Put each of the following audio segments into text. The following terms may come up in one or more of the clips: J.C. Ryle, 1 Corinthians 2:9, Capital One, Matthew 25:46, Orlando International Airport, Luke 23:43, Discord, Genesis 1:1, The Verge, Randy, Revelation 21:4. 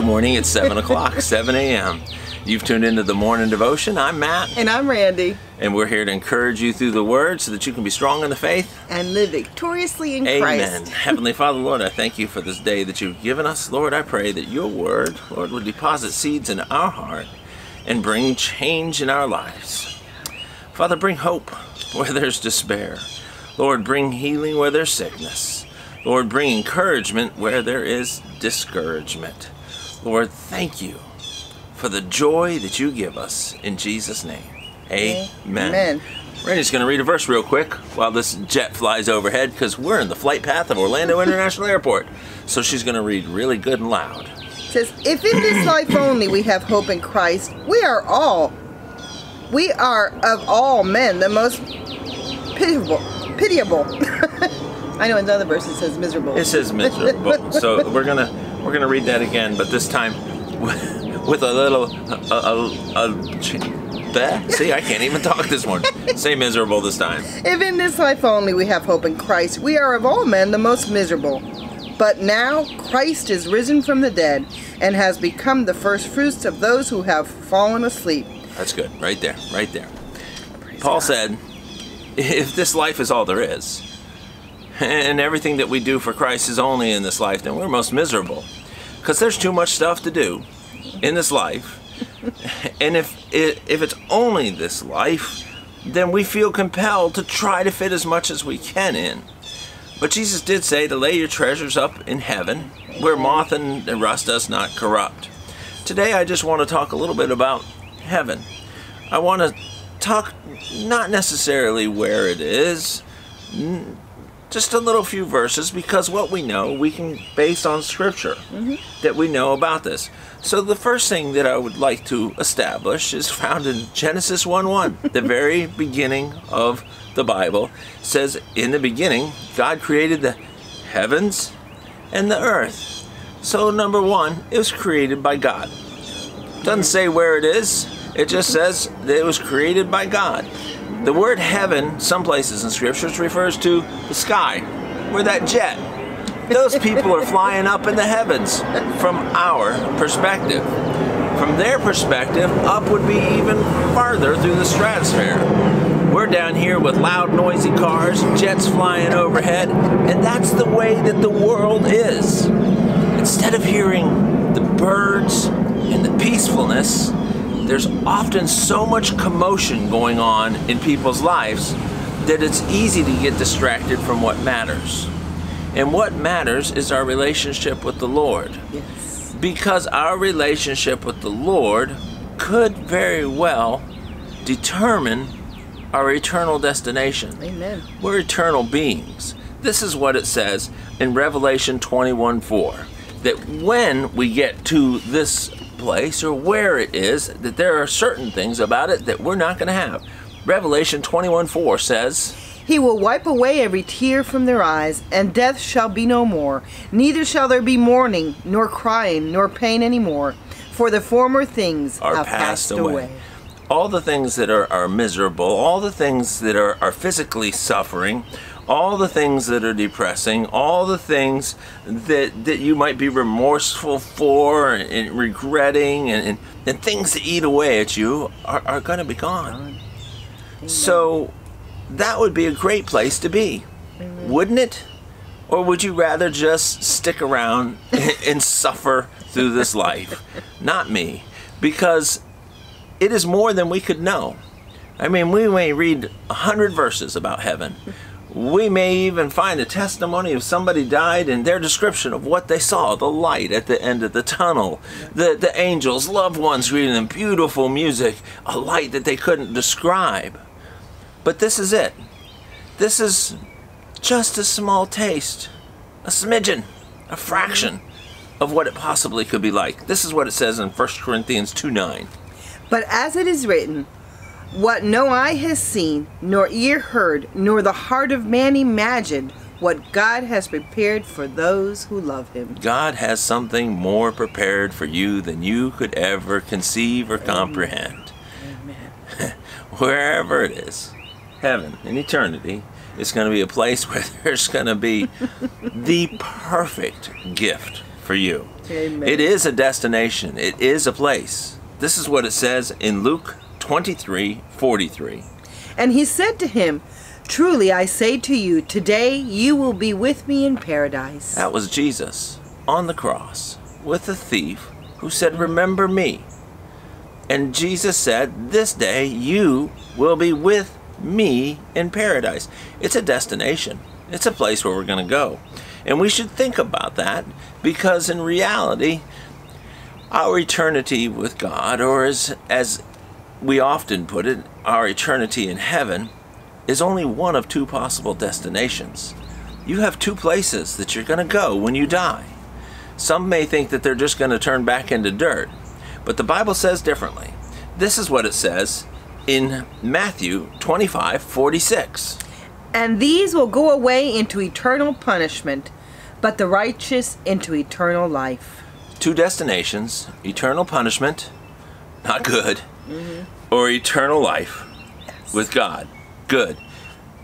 Good morning, it's 7 o'clock, 7 a.m. You've tuned into the Morning Devotion. I'm Matt. And I'm Randy. And we're here to encourage you through the Word so that you can be strong in the faith. And live victoriously in Christ. Amen. Heavenly Father, Lord, I thank you for this day that you've given us. Lord, I pray that your Word, Lord, would deposit seeds in our heart and bring change in our lives. Father, bring hope where there's despair. Lord, bring healing where there's sickness. Lord, bring encouragement where there is discouragement. Lord, thank you for the joy that you give us in Jesus' name. Amen. Randy's going to read a verse real quick while this jet flies overhead because we're in the flight path of Orlando International Airport. So she's going to read really good and loud. It says, if in this life only we have hope in Christ, we are of all men the most pitiable. I know another verse that says miserable. It says miserable. So we're gonna read that again, but this time with a little See, I can't even talk this morning. Say miserable this time. If in this life only we have hope in Christ, we are of all men the most miserable. But now Christ is risen from the dead and has become the first fruits of those who have fallen asleep. That's good, right there, right there. Praise Paul God. Said, if this life is all there is, and everything that we do for Christ is only in this life, then we're most miserable. Because there's too much stuff to do in this life. And if it's only this life, then we feel compelled to try to fit as much as we can in. But Jesus did say to lay your treasures up in heaven, where moth and rust does not corrupt. Today I just want to talk a little bit about heaven. I want to talk not necessarily where it is, just a little few verses, because what we know we can base on scripture that we know about this. So the first thing that I would like to establish is found in Genesis 1:1, the very beginning of the Bible. It says, in the beginning God created the heavens and the earth. So number one, it was created by God. It doesn't say where it is, it just says that it was created by God. The word heaven, some places in scriptures, refers to the sky, where that jet, those people are flying up in the heavens from our perspective. From their perspective, up would be even farther through the stratosphere. We're down here with loud, noisy cars, jets flying overhead, and that's the way that the world is. Instead of hearing the birds and the peacefulness, there's often so much commotion going on in people's lives that it's easy to get distracted from what matters. And what matters is our relationship with the Lord. Yes. Because our relationship with the Lord could very well determine our eternal destination. Amen. We're eternal beings. This is what it says in Revelation 21:4, that when we get to this place or where it is, that there are certain things about it that we're not going to have. Revelation 21:4 says, he will wipe away every tear from their eyes, and death shall be no more. Neither shall there be mourning, nor crying, nor pain any more, for the former things are passed away. All the things that are miserable, all the things that are physically suffering, all the things that are depressing, all the things that you might be remorseful for and regretting and things that eat away at you are going to be gone. Amen. So that would be a great place to be, wouldn't it? Or would you rather just stick around and suffer through this life? Not me, because it is more than we could know. I mean, we may read 100 verses about heaven. We may even find a testimony of somebody died and their description of what they saw, the light at the end of the tunnel, the angels, loved ones greeting them, beautiful music, a light that they couldn't describe. But this is it. This is just a small taste, a smidgen, a fraction of what it possibly could be like. This is what it says in 1 Corinthians 2:9. But as it is written, what no eye has seen, nor ear heard, nor the heart of man imagined, what God has prepared for those who love him. God has something more prepared for you than you could ever conceive or comprehend. Amen. Wherever it is, heaven in eternity, it's going to be a place where there's going to be the perfect gift for you. Amen. It is a destination. It is a place. This is what it says in Luke 23:43. And he said to him, "Truly I say to you, today you will be with me in paradise." That was Jesus on the cross with the thief who said, "Remember me." And Jesus said, "This day you will be with me in paradise." It's a destination. It's a place where we're going to go. And we should think about that, because in reality, our eternity with God, or as we often put it, our eternity in heaven, is only one of two possible destinations. You have two places that you're going to go when you die. Some may think that they're just going to turn back into dirt, but the Bible says differently. This is what it says in Matthew 25:46. "And these will go away into eternal punishment, but the righteous into eternal life." Two destinations: eternal punishment, not good, or eternal life with God, good.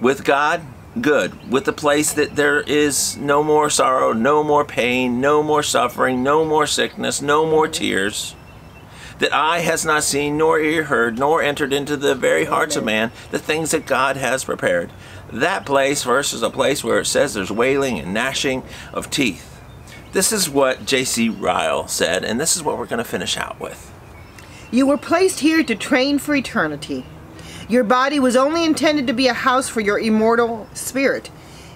With God, good. With the place that there is no more sorrow, no more pain, no more suffering, no more sickness, no more tears, that eye has not seen, nor ear heard, nor entered into the very hearts of man, the things that God has prepared. That place versus a place where it says there's wailing and gnashing of teeth. This is what J.C. Ryle said, and this is what we're going to finish out with. "You were placed here to train for eternity. Your body was only intended to be a house for your immortal spirit.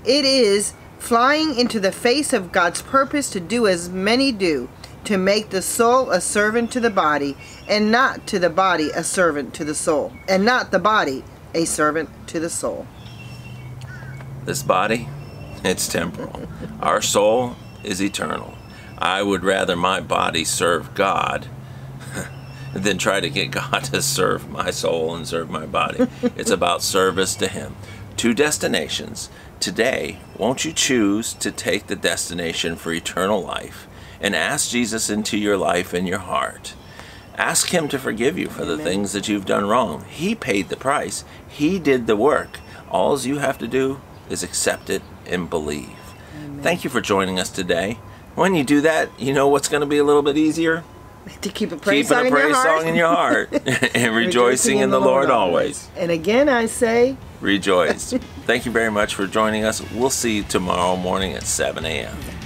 It is flying into the face of God's purpose to do as many do, to make the soul a servant to the body, and not to the body a servant to the soul, and not the body a servant to the soul." This body, it's temporal. Our soul is eternal. I would rather my body serve God than try to get God to serve my soul and serve my body. It's about service to Him. Two destinations. Today, won't you choose to take the destination for eternal life and ask Jesus into your life and your heart? Ask Him to forgive you for the things that you've done wrong. He paid the price. He did the work. All you have to do is accept it and believe. Amen. Thank you for joining us today. When you do that, you know what's going to be a little bit easier? To keep a praise song in your heart. And rejoicing in the Lord always. And again I say, rejoice. Thank you very much for joining us. We'll see you tomorrow morning at 7 a.m.